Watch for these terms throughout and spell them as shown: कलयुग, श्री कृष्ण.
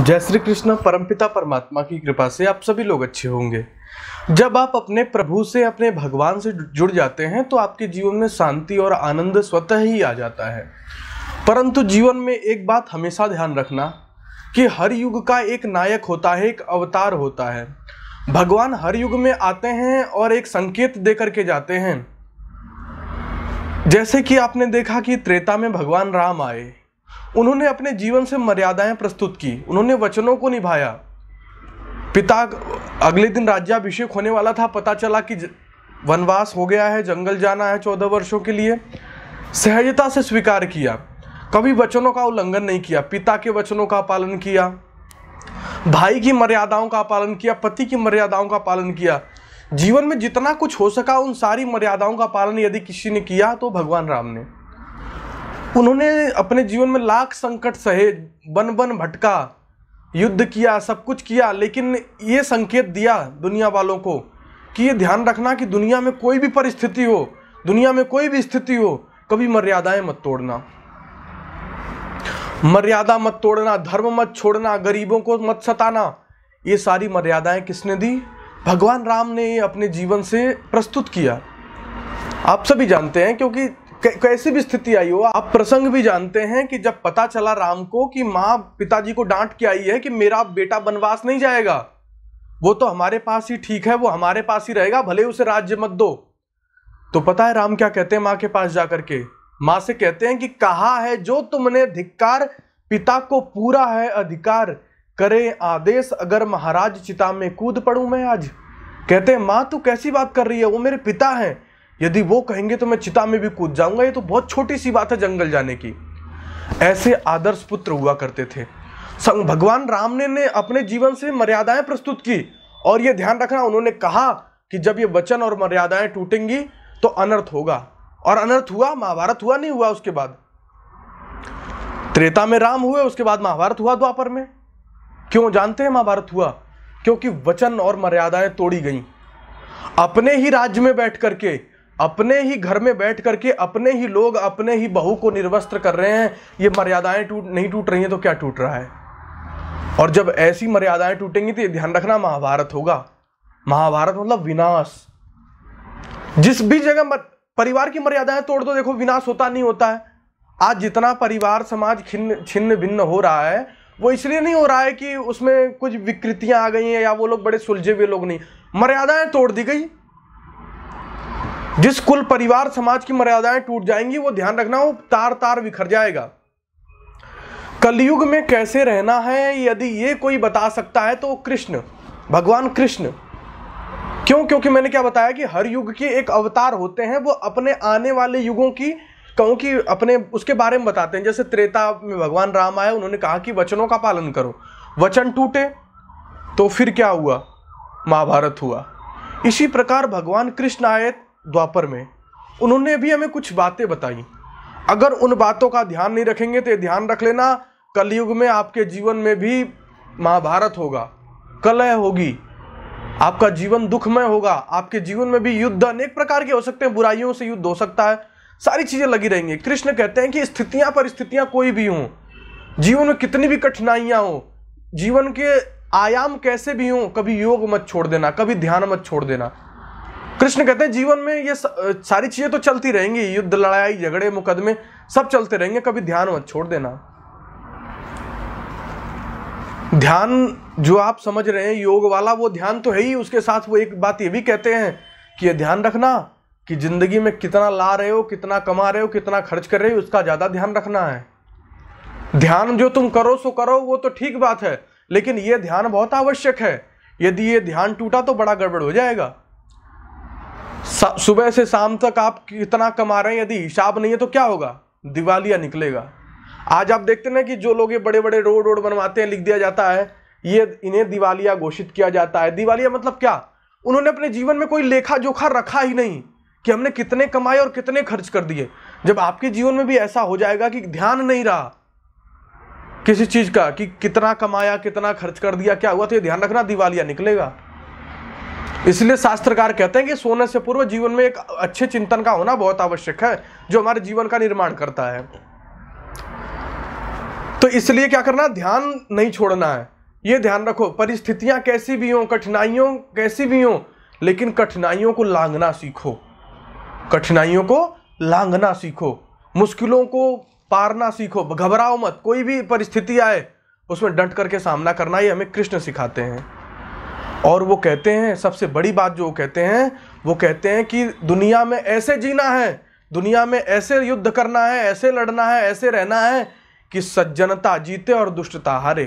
जय श्री कृष्ण। परमपिता परमात्मा की कृपा से आप सभी लोग अच्छे होंगे। जब आप अपने प्रभु से, अपने भगवान से जुड़ जाते हैं तो आपके जीवन में शांति और आनंद स्वतः ही आ जाता है। परंतु जीवन में एक बात हमेशा ध्यान रखना कि हर युग का एक नायक होता है, एक अवतार होता है। भगवान हर युग में आते हैं और एक संकेत दे करके जाते हैं। जैसे कि आपने देखा कि त्रेता में भगवान राम आए, उन्होंने अपने जीवन से मर्यादाएं प्रस्तुत की, उन्होंने वचनों को निभाया। पिता, अगले दिन राज्याभिषेक होने वाला था, पता चला कि वनवास हो गया है, जंगल जाना है 14 वर्षों के लिए। सहजता से स्वीकार किया, कभी वचनों का उल्लंघन नहीं किया, पिता के वचनों का पालन किया, भाई की मर्यादाओं का पालन किया, पति की मर्यादाओं का पालन किया। जीवन में जितना कुछ हो सका उन सारी मर्यादाओं का पालन यदि किसी ने किया तो भगवान राम ने। उन्होंने अपने जीवन में लाख संकट सहे, बन भटका, युद्ध किया, सब कुछ किया, लेकिन ये संकेत दिया दुनिया वालों को कि ये ध्यान रखना कि दुनिया में कोई भी परिस्थिति हो, दुनिया में कोई भी स्थिति हो, कभी मर्यादाएं मत तोड़ना, मर्यादा मत तोड़ना, धर्म मत छोड़ना, गरीबों को मत सताना। ये सारी मर्यादाएं किसने दी? भगवान राम ने ये अपने जीवन से प्रस्तुत किया। आप सभी जानते हैं, क्योंकि कैसी भी स्थिति आई हो, आप प्रसंग भी जानते हैं कि जब पता चला राम को कि माँ पिताजी को डांट के आई है कि मेरा बेटा वनवास नहीं जाएगा, वो तो हमारे पास ही ठीक है, वो हमारे पास ही रहेगा, भले उसे राज्य मत दो, तो पता है राम क्या कहते हैं? माँ के पास जाकर के माँ से कहते हैं कि कहा है जो तुमने धिक्कार, पिता को पूरा है अधिकार, करे आदेश अगर महाराज, चिता में कूद पड़ू मैं आज। कहते हैं माँ तू कैसी बात कर रही है, वो मेरे पिता है, यदि वो कहेंगे तो मैं चिता में भी कूद जाऊंगा, ये तो बहुत छोटी सी बात है जंगल जाने की। ऐसे आदर्श पुत्र हुआ करते थे। भगवान राम ने अपने जीवन से मर्यादाएं प्रस्तुत की और ये ध्यान रखना, उन्होंने कहा कि जब ये वचन और मर्यादाएं टूटेंगी तो अनर्थ होगा, और अनर्थ हुआ। महाभारत हुआ नहीं हुआ? उसके बाद त्रेता में राम हुए, उसके बाद महाभारत हुआ द्वापर में। क्यों जानते हैं महाभारत हुआ? क्योंकि वचन और मर्यादाएं तोड़ी गई। अपने ही राज्य में बैठ करके, अपने ही घर में बैठ करके अपने ही लोग अपने ही बहू को निर्वस्त्र कर रहे हैं। ये मर्यादाएं नहीं टूट रही हैं तो क्या टूट रहा है? और जब ऐसी मर्यादाएं टूटेंगी तो ये ध्यान रखना महाभारत होगा। महाभारत मतलब विनाश। जिस भी जगह परिवार की मर्यादाएं तोड़ दो, देखो विनाश होता नहीं होता है। आज जितना परिवार समाज छिन्न भिन्न हो रहा है, वो इसलिए नहीं हो रहा है कि उसमें कुछ विकृतियां आ गई हैं या वो लोग बड़े सुलझे हुए लोग नहीं, मर्यादाएं तोड़ दी गई। जिस कुल परिवार समाज की मर्यादाएं टूट जाएंगी, वो ध्यान रखना वो तार तार बिखर जाएगा। कलयुग में कैसे रहना है यदि ये कोई बता सकता है तो कृष्ण, भगवान कृष्ण। क्यों? क्योंकि मैंने क्या बताया कि हर युग के एक अवतार होते हैं, वो अपने आने वाले युगों की कहूँ कि अपने उसके बारे में बताते हैं। जैसे त्रेता में भगवान राम आए, उन्होंने कहा कि वचनों का पालन करो, वचन टूटे तो फिर क्या हुआ? महाभारत हुआ। इसी प्रकार भगवान कृष्ण आए द्वापर में, उन्होंने भी हमें कुछ बातें बताई। अगर उन बातों का ध्यान नहीं रखेंगे तो ध्यान रख लेना कलयुग में आपके जीवन में भी महाभारत होगा, कलह होगी, आपका जीवन दुखमय होगा, आपके जीवन में भी युद्ध अनेक प्रकार के हो सकते हैं, बुराइयों से युद्ध हो सकता है, सारी चीज़ें लगी रहेंगी। कृष्ण कहते हैं कि स्थितियाँ परिस्थितियाँ कोई भी हों, जीवन में कितनी भी कठिनाइयाँ हों, जीवन के आयाम कैसे भी हों, कभी योग मत छोड़ देना, कभी ध्यान मत छोड़ देना। कृष्ण कहते हैं जीवन में ये सारी चीज़ें तो चलती रहेंगी, युद्ध लड़ाई झगड़े मुकदमे सब चलते रहेंगे, कभी ध्यान मत छोड़ देना। ध्यान जो आप समझ रहे हैं योग वाला, वो ध्यान तो है ही, उसके साथ वो एक बात ये भी कहते हैं कि ये ध्यान रखना कि जिंदगी में कितना ला रहे हो, कितना कमा रहे हो, कितना खर्च कर रहे हो, उसका ज़्यादा ध्यान रखना है। ध्यान जो तुम करो सो करो, वो तो ठीक बात है, लेकिन ये ध्यान बहुत आवश्यक है। यदि ये ध्यान टूटा तो बड़ा गड़बड़ हो जाएगा। सुबह से शाम तक आप कितना कमा रहे हैं, यदि हिसाब नहीं है तो क्या होगा? दिवालिया निकलेगा। आज आप देखते ना कि जो लोग ये बड़े बड़े रोड बनवाते हैं, लिख दिया जाता है ये इन्हें दिवालिया घोषित किया जाता है। दिवालिया मतलब क्या? उन्होंने अपने जीवन में कोई लेखा जोखा रखा ही नहीं कि हमने कितने कमाए और कितने खर्च कर दिए। जब आपके जीवन में भी ऐसा हो जाएगा कि ध्यान नहीं रहा किसी चीज़ का कि कितना कमाया कितना खर्च कर दिया क्या हुआ, तो ये ध्यान रखना दिवालिया निकलेगा। इसलिए शास्त्रकार कहते हैं कि सोने से पूर्व जीवन में एक अच्छे चिंतन का होना बहुत आवश्यक है, जो हमारे जीवन का निर्माण करता है। तो इसलिए क्या करना, ध्यान नहीं छोड़ना है। ये ध्यान रखो, परिस्थितियाँ कैसी भी हों, कठिनाइयों कैसी भी हों, लेकिन कठिनाइयों को लांघना सीखो, कठिनाइयों को लांघना सीखो, मुश्किलों को पारना सीखो। घबराओ मत, कोई भी परिस्थिति आए उसमें डट करके सामना करना, ये हमें कृष्ण सिखाते हैं। और वो कहते हैं, सबसे बड़ी बात जो वो कहते हैं, वो कहते हैं कि दुनिया में ऐसे जीना है, दुनिया में ऐसे युद्ध करना है, ऐसे लड़ना है, ऐसे रहना है कि सज्जनता जीते और दुष्टता हारे।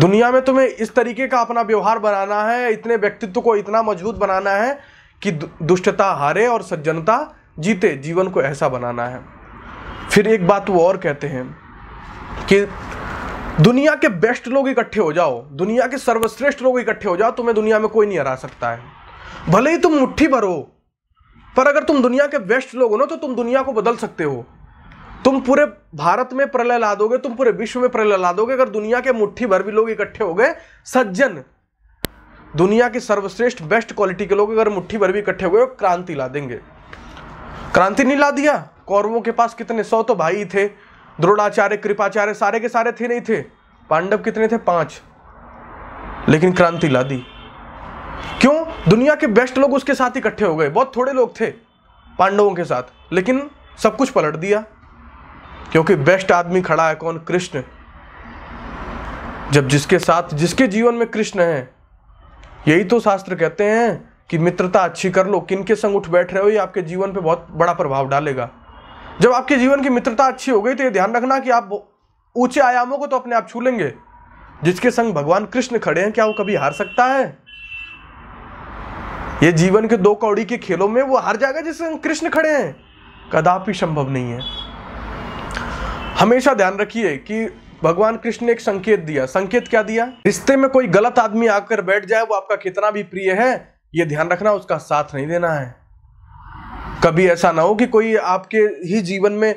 दुनिया में तुम्हें इस तरीके का अपना व्यवहार बनाना है, इतने व्यक्तित्व को इतना मजबूत बनाना है कि दुष्टता हारे और सज्जनता जीते। जीवन को ऐसा बनाना है। फिर एक बात वो और कहते हैं कि दुनिया के बेस्ट लोग इकट्ठे हो जाओ, दुनिया के सर्वश्रेष्ठ लोग इकट्ठे हो जाओ, तुम्हें दुनिया में कोई नहीं हरा सकता है। भले ही तुम मुट्ठी भर हो, पर अगर तुम दुनिया के बेस्ट लोग हो ना, तो तुम दुनिया को बदल सकते हो। तुम पूरे भारत में प्रलय ला दोगे, तुम पूरे विश्व में प्रलय ला दोगे, अगर दुनिया के मुट्ठी भर भी लोग इकट्ठे हो गए। सज्जन, दुनिया के सर्वश्रेष्ठ बेस्ट क्वालिटी के लोग अगर मुट्ठी भर भी इकट्ठे हो गए, क्रांति ला देंगे। क्रांति नहीं ला दिया? कौरवों के पास कितने 100 तो भाई थे, द्रोणाचार्य कृपाचार्य सारे के सारे थे, नहीं थे? पांडव कितने थे? 5। लेकिन क्रांति ला दी, क्यों? दुनिया के बेस्ट लोग उसके साथ इकट्ठे हो गए। बहुत थोड़े लोग थे पांडवों के साथ, लेकिन सब कुछ पलट दिया, क्योंकि बेस्ट आदमी खड़ा है कौन? कृष्ण। जब जिसके साथ, जिसके जीवन में कृष्ण है, यही तो शास्त्र कहते हैं कि मित्रता अच्छी कर लो, किनके संग उठ बैठ रहे हो, ये आपके जीवन पे बहुत बड़ा प्रभाव डालेगा। जब आपके जीवन की मित्रता अच्छी हो गई, तो ये ध्यान रखना कि आप ऊंचे आयामों को तो अपने आप छू लेंगे। जिसके संग भगवान कृष्ण खड़े हैं, क्या वो कभी हार सकता है? ये जीवन के 2 कौड़ी के खेलों में वो हार जाएगा जिसके संग कृष्ण खड़े हैं? कदापि संभव नहीं है। हमेशा ध्यान रखिए कि भगवान कृष्ण ने एक संकेत दिया। संकेत क्या दिया? रिश्ते में कोई गलत आदमी आकर बैठ जाए, वो आपका कितना भी प्रिय है, ये ध्यान रखना उसका साथ नहीं देना है। कभी ऐसा ना हो कि कोई आपके ही जीवन में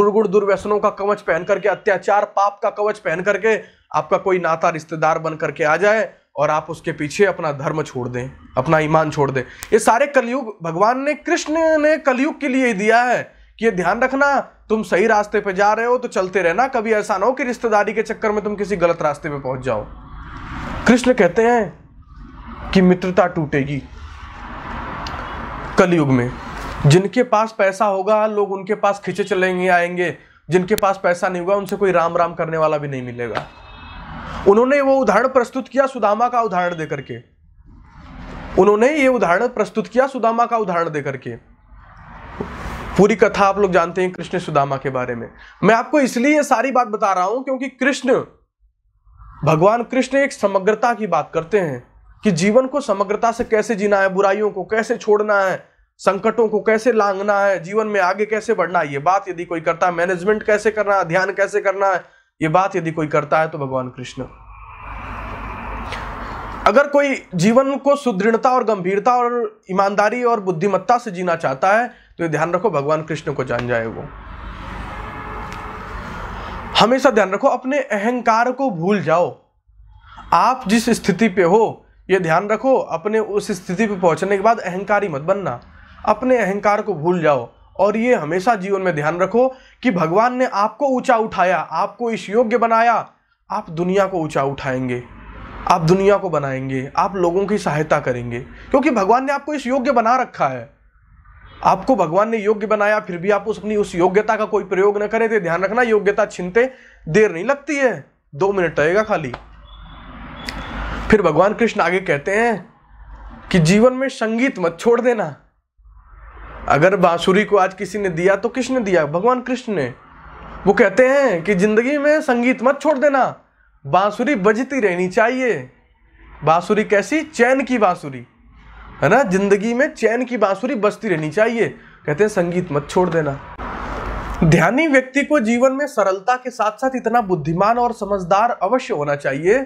दुर्गुण दुर्व्यसनों का कवच पहन करके, अत्याचार पाप का कवच पहन करके आपका कोई नाता रिश्तेदार बन करके आ जाए और आप उसके पीछे अपना धर्म छोड़ दें, अपना ईमान छोड़ दें। ये सारे कलयुग भगवान ने, कृष्ण ने कलयुग के लिए ही दिया है कि ये ध्यान रखना, तुम सही रास्ते पे जा रहे हो तो चलते रहना। कभी ऐसा ना हो कि रिश्तेदारी के चक्कर में तुम किसी गलत रास्ते पे पहुंच जाओ। कृष्ण कहते हैं कि मित्रता टूटेगी कलयुग में। जिनके पास पैसा होगा, लोग उनके पास खिंचे चलेंगे आएंगे, जिनके पास पैसा नहीं होगा, उनसे कोई राम राम करने वाला भी नहीं मिलेगा। उन्होंने वो उदाहरण प्रस्तुत किया सुदामा का उदाहरण देकर के। उन्होंने ये उदाहरण प्रस्तुत किया सुदामा का उदाहरण देकर के। पूरी कथा आप लोग जानते हैं कृष्ण सुदामा के बारे में। मैं आपको इसलिए सारी बात बता रहा हूं क्योंकि कृष्ण, भगवान कृष्ण एक समग्रता की बात करते हैं कि जीवन को समग्रता से कैसे जीना है, बुराइयों को कैसे छोड़ना है, संकटों को कैसे लांघना है, जीवन में आगे कैसे बढ़ना है। ये बात यदि कोई करता है, मैनेजमेंट कैसे करना है, ध्यान कैसे करना है, ये बात यदि कोई करता है तो भगवान कृष्ण। अगर कोई जीवन को सुदृढ़ता और गंभीरता और ईमानदारी और बुद्धिमत्ता से जीना चाहता है तो ये ध्यान रखो भगवान कृष्ण को जान जाए वो। हमेशा ध्यान रखो, अपने अहंकार को भूल जाओ। आप जिस स्थिति पे हो ये ध्यान रखो, अपने उस स्थिति पे पहुंचने के बाद अहंकारी मत बनना, अपने अहंकार को भूल जाओ। और ये हमेशा जीवन में ध्यान रखो कि भगवान ने आपको ऊंचा उठाया, आपको इस योग्य बनाया, आप दुनिया को ऊंचा उठाएंगे, आप दुनिया को बनाएंगे, आप लोगों की सहायता करेंगे, क्योंकि भगवान ने आपको इस योग्य बना रखा है। आपको भगवान ने योग्य बनाया, फिर भी आप अपनी उस योग्यता का कोई प्रयोग न करें। तो ध्यान रखना, योग्यता छीनते देर नहीं लगती है, 2 मिनट लगेगा खाली। फिर भगवान कृष्ण आगे कहते हैं कि जीवन में संगीत मत छोड़ देना। अगर बांसुरी को आज किसी ने दिया तो किसने दिया? भगवान कृष्ण ने। वो कहते हैं कि जिंदगी में संगीत मत छोड़ देना, बांसुरी बजती रहनी चाहिए। बांसुरी कैसी? चैन की बांसुरी, है ना? जिंदगी में चैन की बांसुरी बजती रहनी चाहिए। कहते हैं संगीत मत छोड़ देना। ध्यानी व्यक्ति को जीवन में सरलता के साथ साथ इतना बुद्धिमान और समझदार अवश्य होना चाहिए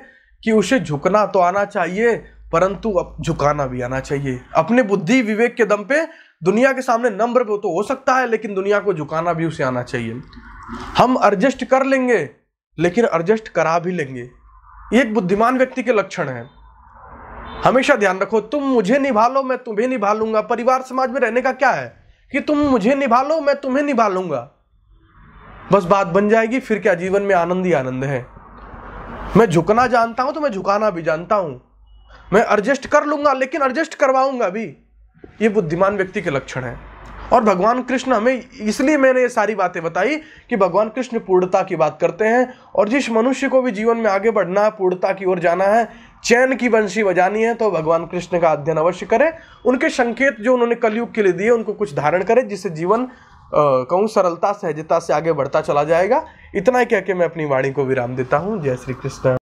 कि उसे झुकना तो आना चाहिए, परंतु अब झुकाना भी आना चाहिए। अपने बुद्धि विवेक के दम पे दुनिया के सामने नम्र तो हो सकता है, लेकिन दुनिया को झुकाना भी उसे आना चाहिए। हम एडजस्ट कर लेंगे, लेकिन एडजस्ट करा भी लेंगे, ये एक बुद्धिमान व्यक्ति के लक्षण है। हमेशा ध्यान रखो, तुम मुझे निभा लो मैं तुम्हें निभा लूंगा। परिवार समाज में रहने का क्या है कि तुम मुझे निभा लो मैं तुम्हें निभा लूंगा। बस बात बन जाएगी, फिर क्या जीवन में आनंद ही आनंद है। मैं झुकना जानता हूं तो मैं झुकाना भी जानता हूं, मैं एडजस्ट कर लूंगा लेकिन एडजस्ट करवाऊंगा भी। ये बुद्धिमान व्यक्ति के लक्षण है। और भगवान कृष्ण हमें, इसलिए मैंने ये सारी बातें बताई कि भगवान कृष्ण पूर्णता की बात करते हैं, और जिस मनुष्य को भी जीवन में आगे बढ़ना है, पूर्णता की ओर जाना है, चैन की बंशी बजानी है, तो भगवान कृष्ण का अध्ययन अवश्य करें। उनके संकेत जो उन्होंने कलयुग के लिए दिए उनको कुछ धारण करें, जिससे जीवन कहूँ सरलता सहजता से आगे बढ़ता चला जाएगा। इतना ही कह के मैं अपनी वाणी को विराम देता हूँ। जय श्री कृष्ण।